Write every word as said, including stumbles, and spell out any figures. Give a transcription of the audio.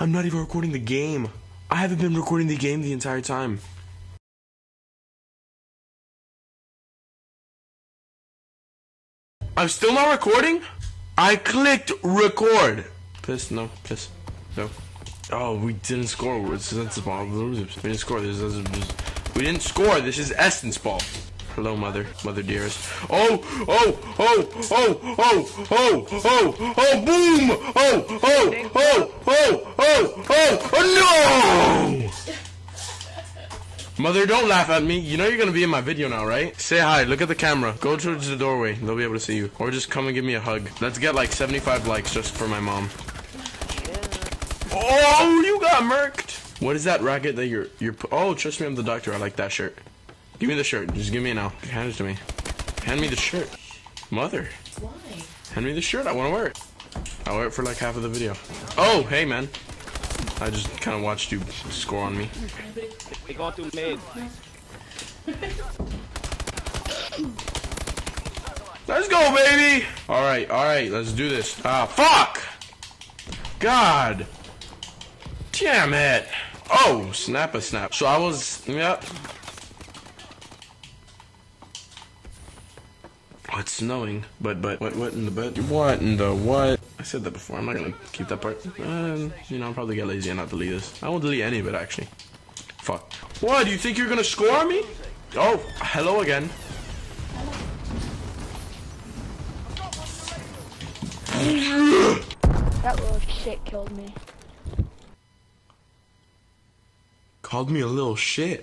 I'm not even recording the game. I haven't been recording the game the entire time. I'm still not recording? I clicked record. Piss, no, piss, no. Oh, we didn't score. That's the ball. We didn't score. This is, we didn't score. This is Essen's ball. Hello, mother, mother dearest. Oh, oh, oh, oh, oh, oh, oh, oh, boom! Oh, oh, oh, oh, oh, oh, oh, no! Mother, don't laugh at me. You know you're gonna be in my video now, right? Say hi. Look at the camera. Go towards the doorway. They'll be able to see you. Or just come and give me a hug. Let's get like seventy-five likes just for my mom. Oh, you got murked. What is that racket that you're you're? Oh, trust me, I'm the doctor. I like that shirt. Give me the shirt. Just give me it now. Hand it to me. Hand me the shirt. Mother. Why? Hand me the shirt. I want to wear it. I'll wear it for like half of the video. Oh, hey, man. I just kind of watched you score on me. We got to mid. Let's go, baby. All right, all right. Let's do this. Ah, fuck. God. Damn it. Oh, snap a snap. So I was, yep. Oh, it's snowing, but, but, what, what in the, but, what in the, what? I said that before, I'm not gonna keep that part. Um, you know, I'll probably get lazy and not delete this. I won't delete any of it, actually. Fuck. What, do you think you're gonna score on me? Oh, hello again. That little shit killed me. Called me a little shit.